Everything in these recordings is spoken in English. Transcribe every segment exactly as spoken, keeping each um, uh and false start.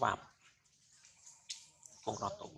Wow. Con roto.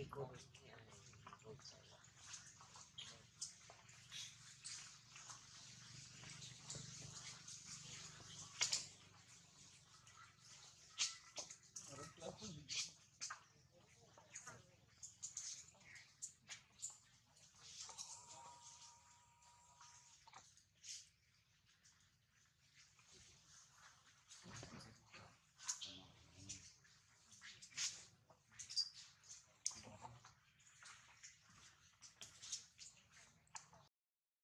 take over.